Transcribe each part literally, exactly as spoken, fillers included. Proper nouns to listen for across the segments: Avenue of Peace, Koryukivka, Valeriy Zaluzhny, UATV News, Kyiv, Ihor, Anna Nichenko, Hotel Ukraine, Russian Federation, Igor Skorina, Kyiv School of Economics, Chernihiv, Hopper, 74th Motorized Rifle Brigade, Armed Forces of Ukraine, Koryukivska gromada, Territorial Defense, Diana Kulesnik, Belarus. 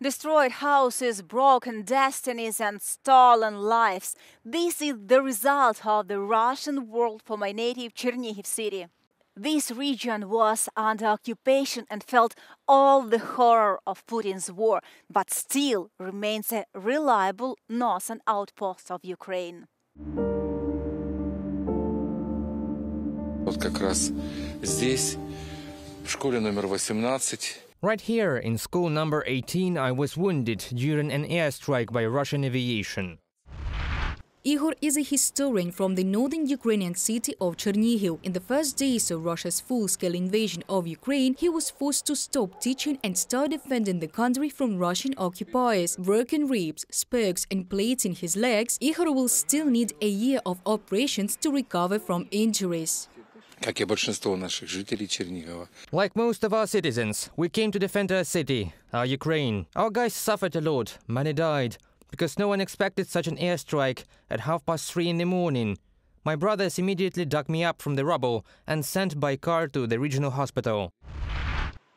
Destroyed houses, broken destinies and stolen lives. This is the result of the Russian war for my native Chernihiv city. This region was under occupation and felt all the horror of Putin's war, but still remains a reliable northern outpost of Ukraine. Вот как раз здесь, в школе номер восемнадцать. Right here, in school number eighteen, I was wounded during an airstrike by Russian aviation. Ihor is a historian from the northern Ukrainian city of Chernihiv. In the first days of Russia's full-scale invasion of Ukraine, he was forced to stop teaching and start defending the country from Russian occupiers. Broken ribs, spokes and plates in his legs, Ihor will still need a year of operations to recover from injuries. Like most of our citizens, we came to defend our city, our Ukraine. Our guys suffered a lot, many died, because no one expected such an airstrike at half past three in the morning. My brothers immediately dug me up from the rubble and sent by car to the regional hospital.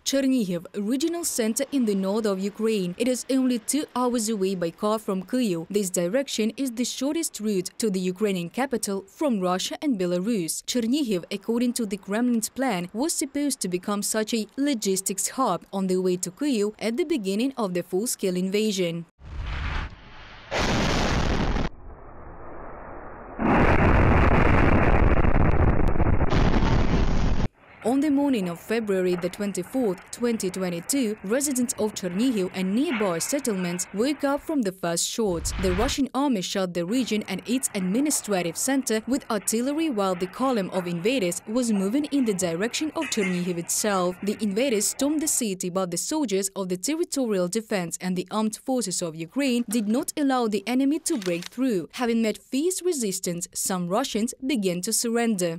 Chernihiv, a regional center in the north of Ukraine. It is only two hours away by car from Kyiv. This direction is the shortest route to the Ukrainian capital from Russia and Belarus. Chernihiv, according to the Kremlin's plan, was supposed to become such a logistics hub on the way to Kyiv at the beginning of the full-scale invasion. On the morning of February the twenty-fourth, twenty twenty-two, residents of Chernihiv and nearby settlements woke up from the first shots. The Russian army shot the region and its administrative center with artillery while the column of invaders was moving in the direction of Chernihiv itself. The invaders stormed the city, but the soldiers of the Territorial Defense and the Armed Forces of Ukraine did not allow the enemy to break through. Having met fierce resistance, some Russians began to surrender.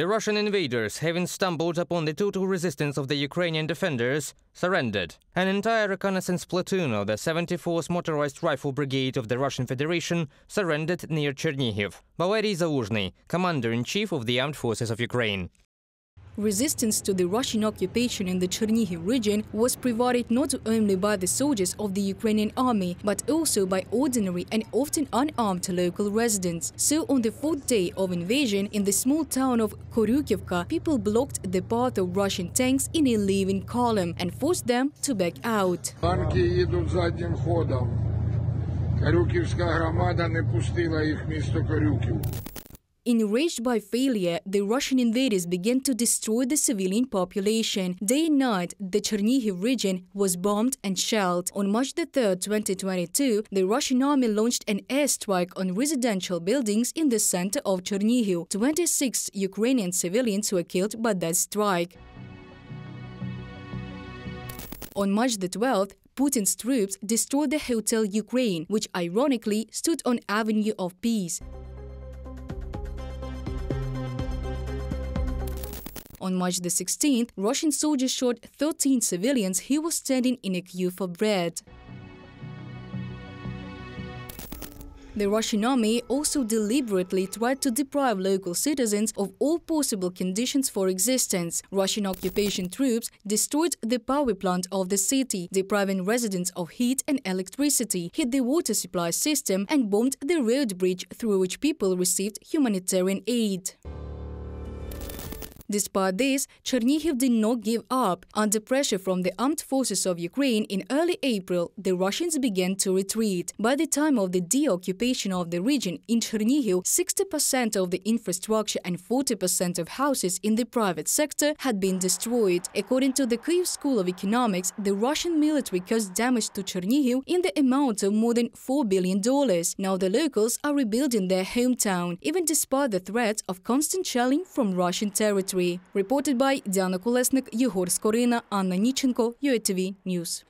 The Russian invaders, having stumbled upon the total resistance of the Ukrainian defenders, surrendered. An entire reconnaissance platoon of the seventy-fourth Motorized Rifle Brigade of the Russian Federation surrendered near Chernihiv. Valeriy Zaluzhny, Commander-in-Chief of the Armed Forces of Ukraine. Resistance to the Russian occupation in the Chernihiv region was provided not only by the soldiers of the Ukrainian army, but also by ordinary and often unarmed local residents. So on the fourth day of invasion, in the small town of Koryukivka, people blocked the path of Russian tanks in a living column and forced them to back out. Koryukivska gromada не пустила їх місто Корюків. Enraged by failure, the Russian invaders began to destroy the civilian population. Day and night, the Chernihiv region was bombed and shelled. On March the third, twenty twenty-two, the Russian army launched an airstrike on residential buildings in the center of Chernihiv. twenty-six Ukrainian civilians were killed by that strike. On March the twelfth, Putin's troops destroyed the Hotel Ukraine, which ironically stood on Avenue of Peace. On March the sixteenth, Russian soldiers shot thirteen civilians who were standing in a queue for bread. The Russian army also deliberately tried to deprive local citizens of all possible conditions for existence. Russian occupation troops destroyed the power plant of the city, depriving residents of heat and electricity, hit the water supply system and bombed the road bridge through which people received humanitarian aid. Despite this, Chernihiv did not give up. Under pressure from the Armed Forces of Ukraine in early April, the Russians began to retreat. By the time of the de-occupation of the region in Chernihiv, sixty percent of the infrastructure and forty percent of houses in the private sector had been destroyed. According to the Kyiv School of Economics, the Russian military caused damage to Chernihiv in the amount of more than four billion dollars. Now the locals are rebuilding their hometown, even despite the threat of constant shelling from Russian territory. Reported by Diana Kulesnik, Igor Skorina, Anna Nichenko, U A T V News.